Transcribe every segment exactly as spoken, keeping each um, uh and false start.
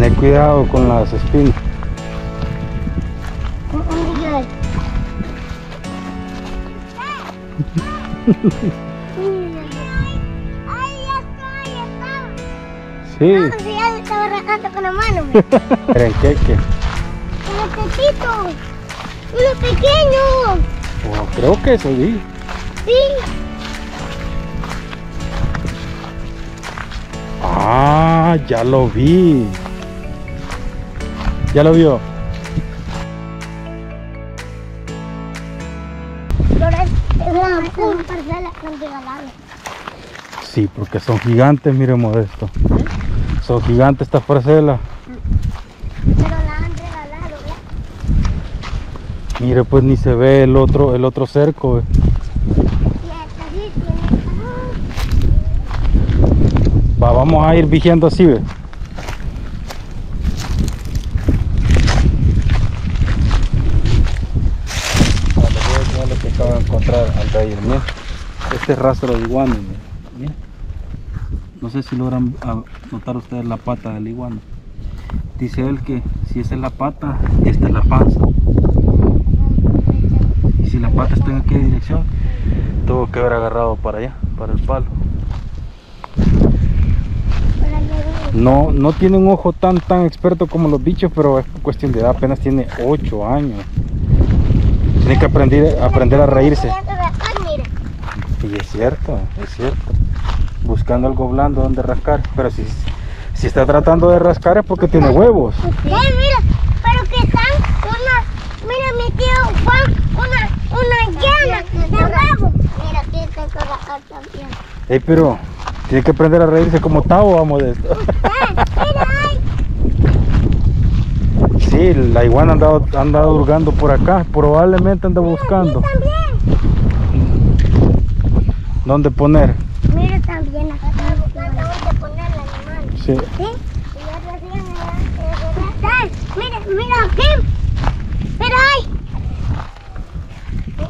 Tener cuidado con las espinas. Sí. No, si ya lo estaba arrancando con la mano. ¿Trenqueque? Un pechito. Uno pequeño. Wow, creo que eso vi. Sí. Ah, ya lo vi. ¿Ya lo vio? Sí, porque son gigantes, miremos esto. Son gigantes estas parcelas. Pero las han regalado, ¿eh? Mire, pues ni se ve el otro, el otro cerco, ¿eh? Va, vamos a ir vigiando así, ¿ve? Vale, voy a ver lo que acabo de encontrar al taller, mira. Este es rastro de iguana, mira. No sé si logran notar ustedes la pata del iguana. Dice él que si esa es la pata, esta es la panza. Y si la pata está en aquella dirección, tuvo que haber agarrado para allá, para el palo. No, no tiene un ojo tan tan experto como los bichos, pero es cuestión de edad, apenas tiene ocho años. Tiene que aprender, aprender a reírse. Y es cierto, es cierto. Buscando algo blando donde rascar, pero si, si está tratando de rascar es porque tiene huevos. Eh, mira, pero que están una, mira mi tío Juan, una, una llana de huevos. Mira, aquí tengo la otra llana. Ey, pero tiene que aprender a reírse como Tavo, vamos de esto. Sí, la iguana han dado, han dado hurgando por acá, probablemente anda buscando. ¿Dónde poner? Mira también acá. ¿Dónde poner el animal? Sí. ¿Sí? Mira, mira aquí. Pero hay.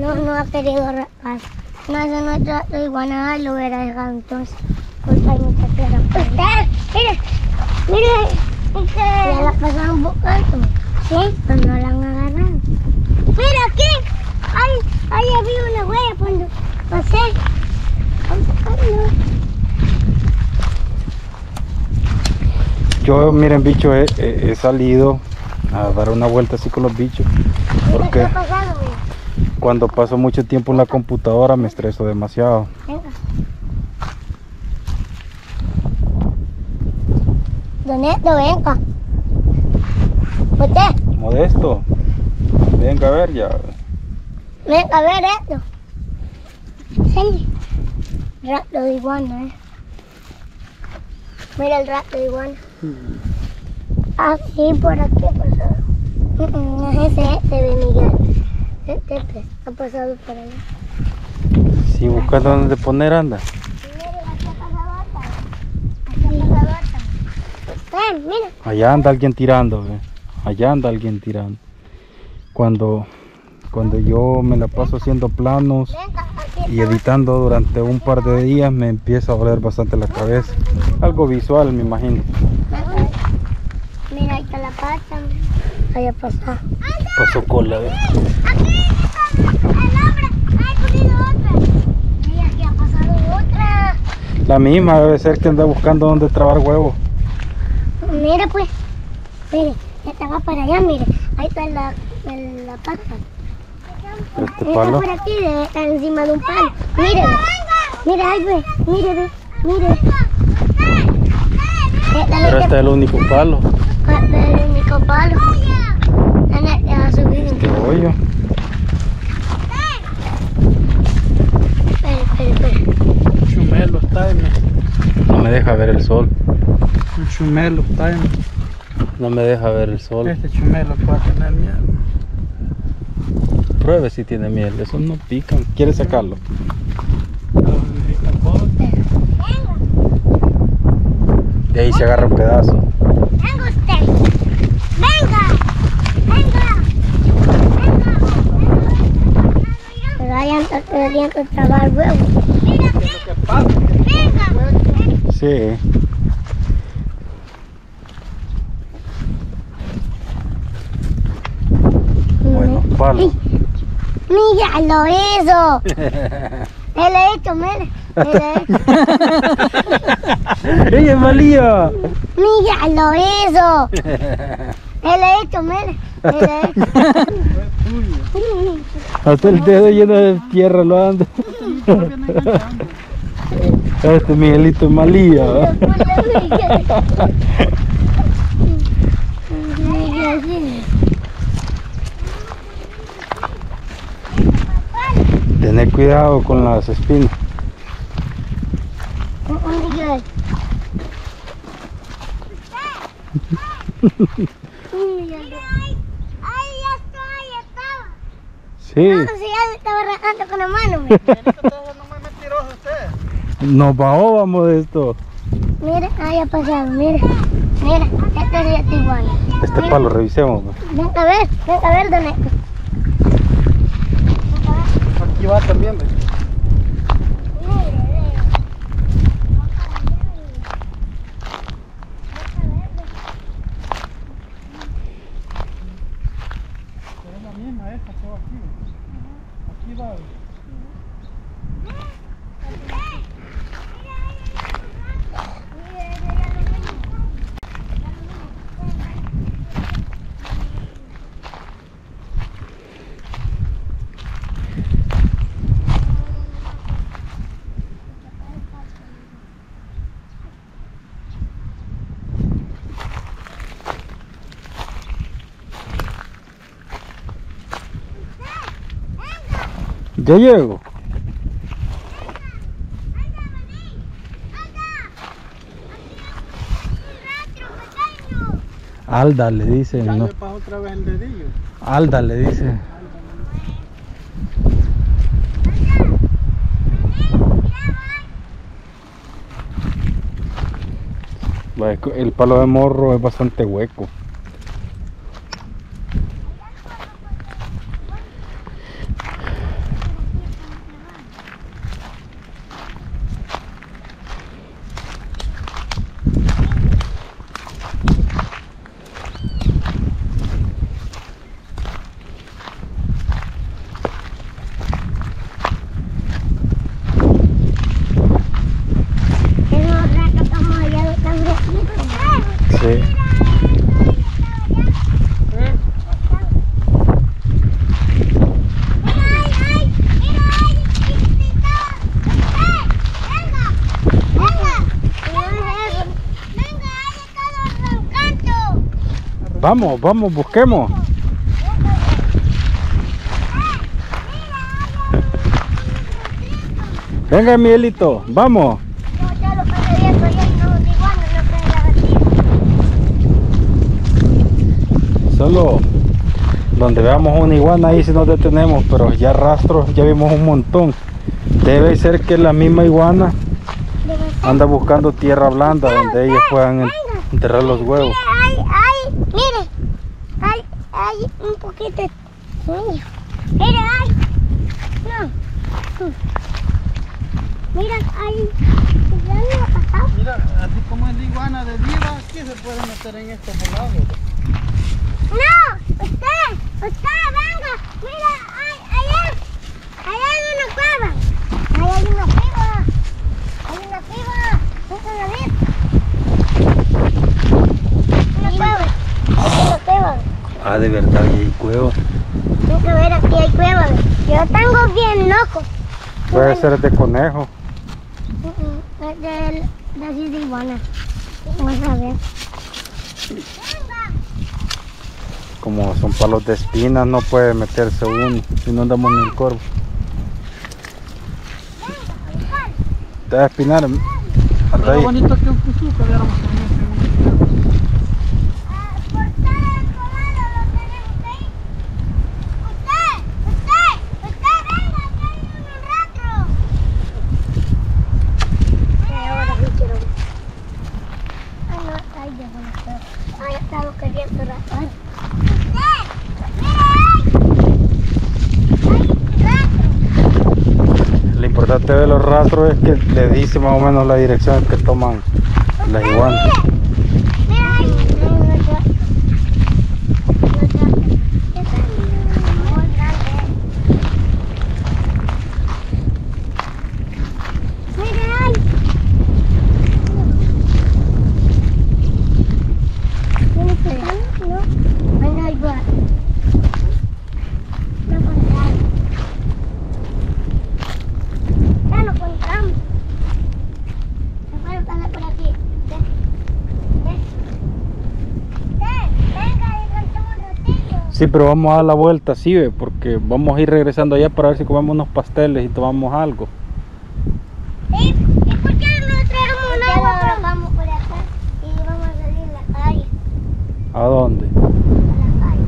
No, no ha querido rascar. No, eso no es iguana, lo hubiera dejado entonces. Culpa de mucha tierra. Ustedes, mire, mire, este... ya la pasaron buscando. Sí, pero no la han agarrado. Mira aquí, ahí, ahí había una huella cuando pasé. Vamos a sacarlo. Yo, miren, bicho, he, he, he salido a dar una vuelta así con los bichos. Porque... ¿qué ha pasado, mira? Cuando paso mucho tiempo en la computadora me estreso demasiado. Venga. Don Esto, venga. ¿Usted? Modesto. Venga a ver ya. Venga a ver esto. Sí. Rato de iguana, eh. Mira el rato de iguana. Así por aquí pasó. No es ese, ese de Miguel. Ha pasado por allá. Sí, buscando dónde poner anda. Allá anda alguien tirando, ¿ve? Allá anda alguien tirando. Cuando, cuando yo me la paso haciendo planos y editando durante un par de días, me empieza a doler bastante la cabeza. Algo visual, me imagino. Mira, ahí está la pata. Allá pasó. Pasó cola, ¿ve? La misma debe ser que anda buscando dónde trabar huevos. Mire pues, mire, esta va para allá, mire, ahí está la, la, la pata. Este palo. Está por aquí, debe estar encima de un palo. Mire, mire, ahí ve, mire, ve, mire. Pero este es el único palo. Este es el único palo. Este va a subir. Este hoyo. Chumelo time. No me deja ver el sol. Un chumelo time. No me deja ver el sol. Este chumelo puede tener miel. Pruebe si tiene miel. Esos no pican. ¿Quieres sacarlo? De ahí se agarra un pedazo. Venga usted. Venga. Venga. Venga. Pero vayan a trabajar huevos. Venga. Sí. palo. Ay, míralo eso. Me lo he hecho, me lo he hecho. ¡Ella es malía! Míralo eso. Me lo he hecho, me lo he hecho. Hasta el dedo lleno de tierra lo anda. Este Miguelito es malía. Tener cuidado con las espinas. Sí. No, si ya se estaba arrancando con la mano. Nos bajábamos de esto. Mira, ahí ha pasado, mira. Mira, este ya está igual. Este palo, revisemos. Ven a ver, ven a ver, don Eco. Aquí va también, ¿ves? Es la misma esta que va aquí. Aquí va. Ya llego. Alda le dice. ¿No? Otra vez el dedillo. Alda le dice. El palo de morro es bastante hueco. Vamos, vamos, busquemos. Venga, Miguelito, vamos. Solo donde veamos una iguana ahí si nos detenemos, pero ya rastros, ya vimos un montón. Debe ser que la misma iguana anda buscando tierra blanda donde ellos puedan enterrar los huevos. Hay un poquito de niño. Mira, hay. No. Mira, hay. Mira, así como es de iguana de diva, ¿qué se puede meter en estos volados? No, usted, usted, venga. Mira, hay, allá. Allá hay una cueva. Allá hay una cueva. Hay una cueva. Vamos a ver. Una cueva. Hay una cueva. Ah, de verdad, ahí hay cuevas. Vamos a ver, aquí hay cuevas. Yo tengo bien loco. Puede ser de conejo. Uh -uh, de, de, de iguana. Vamos a ver. Como son palos de espinas, no puede meterse uno. Si no andamos en el corvo. Te va a espinar. Lo bonito que un cuzuco veamos. De los rastros es que le dice más o menos la dirección que toman las iguanas. Sí, pero vamos a dar la vuelta, sí, ve, porque vamos a ir regresando allá para ver si comemos unos pasteles y tomamos algo. ¿Y por qué no traemos un agua? Ahora vamos por acá y vamos a salir a la calle. ¿A dónde? A la calle.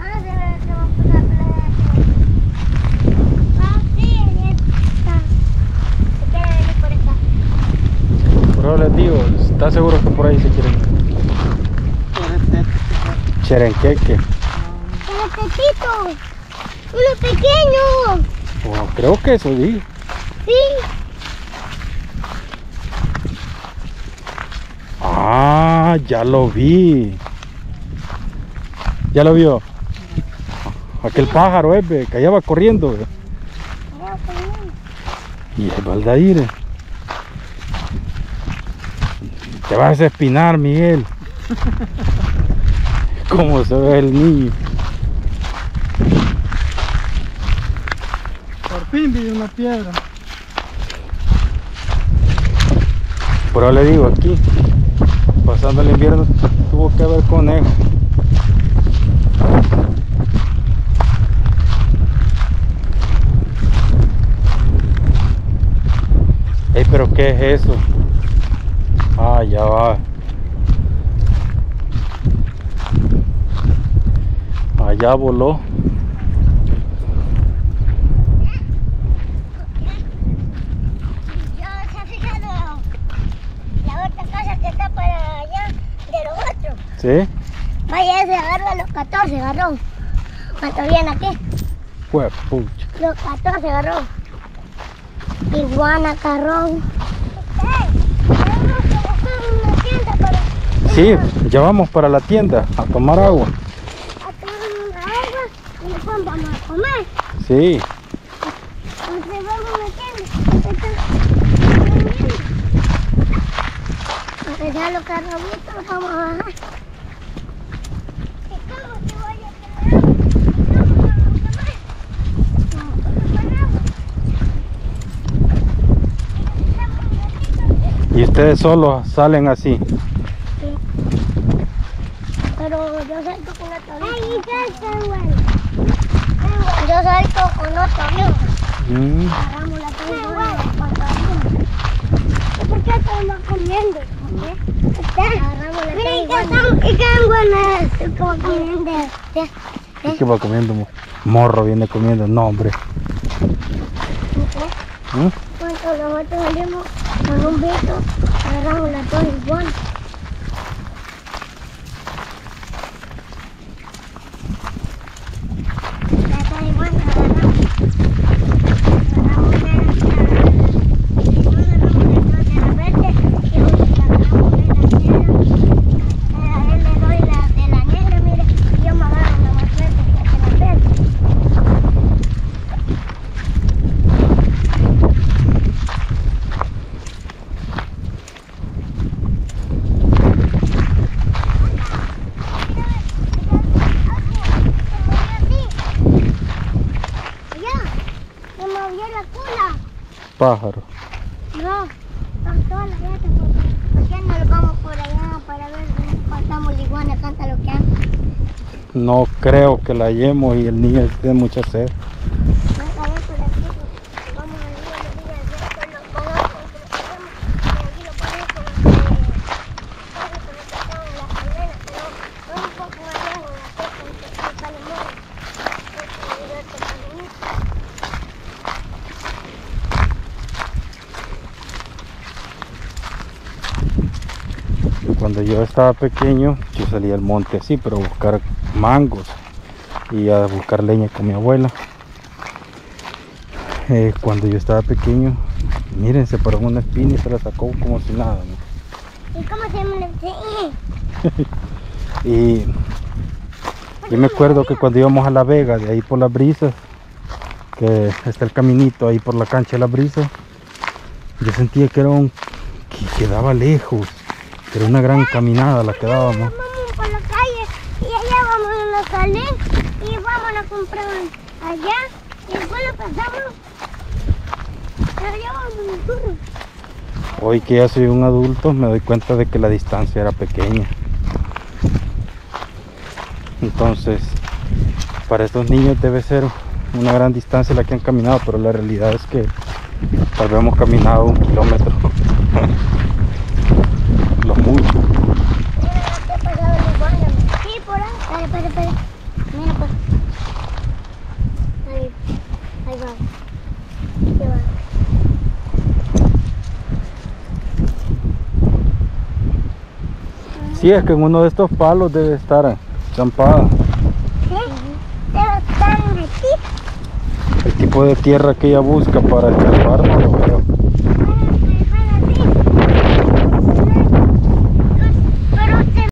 Ah, se ve que vamos por la playa. Ah, sí, ahí está. Se quiere venir por acá. Pero les digo, ¿estás seguro que por ahí se quieren ir? Cherenqueque. Unos pechitos, unos pequeños. Bueno, creo que eso sí. Sí. Ah, ya lo vi. ¿Ya lo vio? Aquel pájaro, eh, que allá va corriendo. Y el baldaíre. Te vas a espinar, Miguel. Cómo se ve el niño. Por fin vi una piedra. Pero le digo, aquí, pasando el invierno, tuvo que haber conejo. Ey, pero ¿qué es eso? Ah, ya va. Allá voló. Yo se ha fijado la otra casa que está para allá de los otros. ¿Sí? Vaya, se agarró a los catorce, agarró. ¿Cuánto viene aquí? Pues pucha. Los catorce agarró. Iguana, carrón. Sí, ya vamos para la tienda a tomar agua. ¿Vamos a comer? Sí. Entonces vamos a meter. Porque ya los carrobitos los vamos a bajar. ¿Cómo te voy a quedar? ¿Cómo vamos a comer? Vamos a comer. ¿Y ustedes solos salen así? Sí. Pero yo salto con la torita. Ahí está, bueno. Yo salto con otro amigo. Mm. Agarramos la torre. ¿Por qué estamos comiendo? Agarramos la torre. ¿Y qué es bueno? ¿Cómo comiendo? ¿Y qué va comiendo? Morro viene comiendo. No, hombre. Cuando nosotros salimos con un beso, agarramos la torre igual. Pájaro. No, todas las veces, ¿por qué no lo vamos por allá para ver si pasamos la iguana, canta lo que hace? No creo que la hallemos y el niño tiene mucha sed. Cuando yo estaba pequeño, yo salía al monte así, pero a buscar mangos y a buscar leña con mi abuela. Eh, cuando yo estaba pequeño, miren, se paró una espina y se la sacó como si nada, ¿no? ¿Y cómo se llama? Y yo me acuerdo que cuando íbamos a La Vega, de ahí por Las Brisas, que está el caminito ahí por la cancha de Las Brisas, yo sentía que era un... que quedaba lejos. Era una gran caminada la que dábamos. Vamos por la calle y allá vamos a la salida y vamos a comprar allá y después lo pasamos. Allá vamos a un turno. Hoy que ya soy un adulto me doy cuenta de que la distancia era pequeña. Entonces para estos niños debe ser una gran distancia la que han caminado, pero la realidad es que tal vez hemos caminado un kilómetro. Los muros. Sí, por ahí. Dale, para, para. Mira, pues. Ahí. Ahí va. Ahí va. Sí, es que en uno de estos palos debe estar acampada. ¿Sí? Debe estar aquí. El tipo de tierra que ella busca para escaparnos.